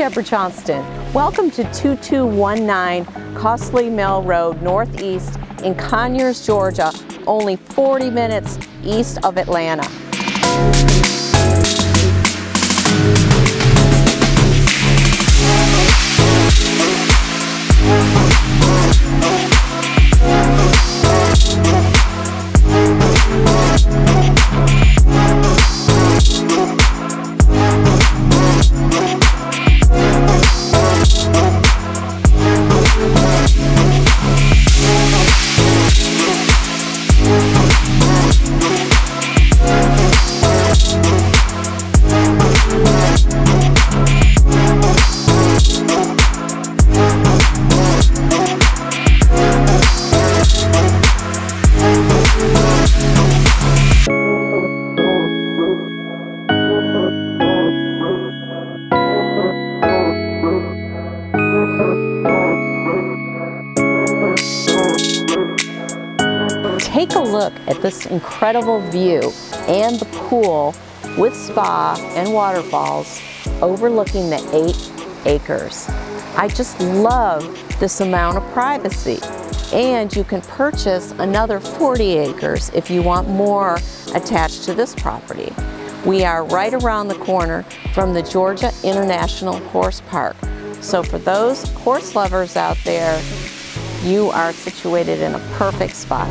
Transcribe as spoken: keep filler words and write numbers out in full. Debra Johnston. Welcome to two two one nine Costley Mill Road Northeast in Conyers, Georgia, only forty minutes east of Atlanta. Take a look at this incredible view and the pool with spa and waterfalls overlooking the eight acres. I just love this amount of privacy, and you can purchase another forty acres if you want more attached to this property. We are right around the corner from the Georgia International Horse Park. So for those horse lovers out there, you are situated in a perfect spot.